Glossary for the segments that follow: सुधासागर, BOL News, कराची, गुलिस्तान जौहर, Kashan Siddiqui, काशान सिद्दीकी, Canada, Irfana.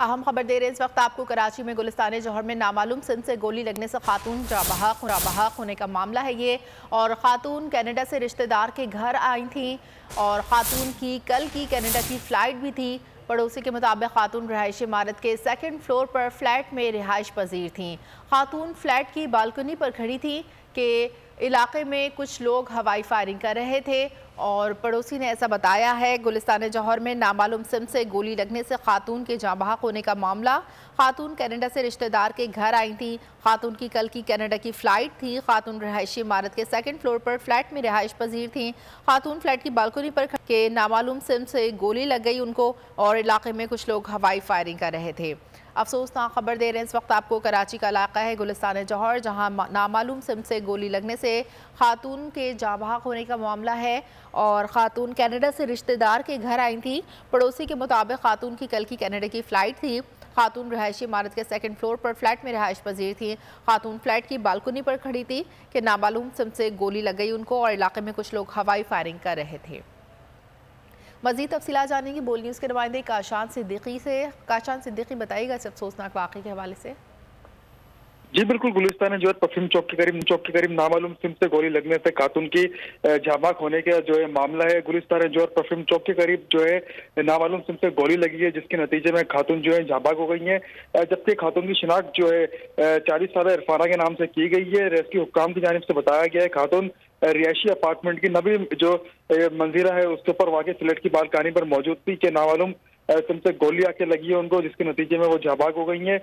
अहम खबर दे रहे हैं इस वक्त आपको। कराची में गुलिस्तान जौहर में नामालूम सिंध से गोली लगने से खातून खुराबहाक होने का मामला है ये। और खातून कनाडा से रिश्तेदार के घर आई थी और खातून की कल की कनाडा की फ्लाइट भी थी। पड़ोसी के मुताबिक खातून रिहायशी इमारत के सेकंड फ्लोर पर फ्लैट में रिहाइश पजीर थीं। खातून फ्लैट की बालकनी पर खड़ी थी कि इलाके में कुछ लोग हवाई फायरिंग कर रहे थे और पड़ोसी ने ऐसा बताया है। गुलिस्तान जौहर में नामालूम सिम से गोली लगने से खातून के जाँ बहक होने का मामला। खातून कनाडा से रिश्तेदार के घर आई थी। खातून की कल की कनाडा की फ़्लाइट थी। खातून रिहायशी इमारत के सेकंड फ्लोर पर फ्लैट में रिहाइश पजीर थी। खातून फ्लैट की बालकनी पर के नामालूम सिम से गोली लग गई उनको और इलाके में कुछ लोग हवाई फायरिंग कर रहे थे। अफसोसनाक खबर दे रहे हैं इस वक्त आपको। कराची का इलाका है गुलिस्तान जौहर, जहां नामालूम सिम से गोली लगने से खातून के जाँ बहक होने का मामला है। और खातून कनाडा से रिश्तेदार के घर आई थी। पड़ोसी के मुताबिक खातून की कल की कनाडा की फ़्लाइट थी। खातून रिहायशी इमारत के सेकंड फ्लोर पर फ्लैट में रिहाइश पजीर थी। खातून फ्लैट की बालकनी पर खड़ी थी कि नामालूम सिम से गोली लग गई उनको और इलाके में कुछ लोग हवाई फायरिंग कर रहे थे। मज़ीद तफसीलात जानेंगे बोल न्यूज़ के नुमाइंदे काशान सिद्दीकी से। काशान सिद्दीकी बताइएगा इस अफसोसनाक वाक़े के हवाले से। जी बिल्कुल, गुलिस्तान जो है पश्चिम चौक के करीब नामालूम सिम से गोली लगने से खातून की झाबाक होने का जो है मामला है। गुलिस्तान जो है पश्चिम चौक के करीब जो है नामालूम सिम से गोली लगी है, जिसके नतीजे में खातून जो है झाबाक हो गई है। जबकि खातून की शिनाख्त जो है 40 साल इरफाना के नाम से की गई है। रेस्क्यू हुक्काम की जानिब से बताया गया है खातून रिहायशी अपार्टमेंट की नवी जो मंजिला है उसके ऊपर वाकई फ्लैट की बालकनी पर मौजूद थी कि नामालूम तुमसे गोली आके लगी है उनको, जिसके नतीजे में वो झाबाक हो गई हैं।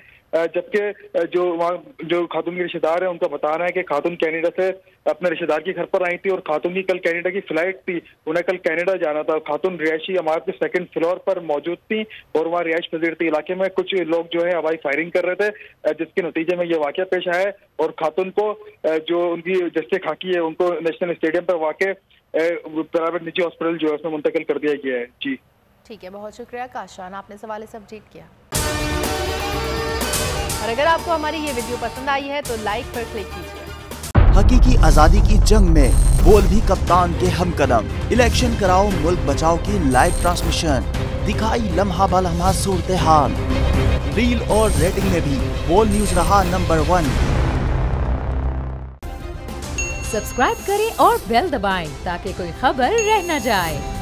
जबकि जो वहाँ जो खातून के रिश्तेदार हैं उनका बताना है कि खातून कनाडा से अपने रिश्तेदार के घर पर आई थी और खातून की कल कनाडा की फ्लाइट थी, उन्हें कल कनाडा जाना था। खातून रिहायशी इमारत के सेकंड फ्लोर पर मौजूद थी और वहाँ रिहाइश पजीर थी। इलाके में कुछ लोग जो है हवाई फायरिंग कर रहे थे, जिसके नतीजे में ये वाकया पेश आया और खातून को जो उनकी जस्ते खाकी है उनको नेशनल स्टेडियम पर वाकई प्राइवेट निजी हॉस्पिटल जो है उसमें मुंतकिल कर दिया गया है। जी ठीक है, बहुत शुक्रिया काशान, आपने इस हवाले से अपडेट किया। और अगर आपको हमारी ये वीडियो पसंद आई है तो लाइक पर क्लिक कीजिए। हकीकी आज़ादी की जंग में बोल भी कप्तान के हमकदम। इलेक्शन कराओ मुल्क बचाओ की लाइव ट्रांसमिशन दिखाई लम्हा ब लम्हा सूरत हाल। रील और रेटिंग में भी बोल न्यूज रहा नंबर 1। सब्सक्राइब करें और बेल दबाएं ताकि कोई खबर रह न जाए।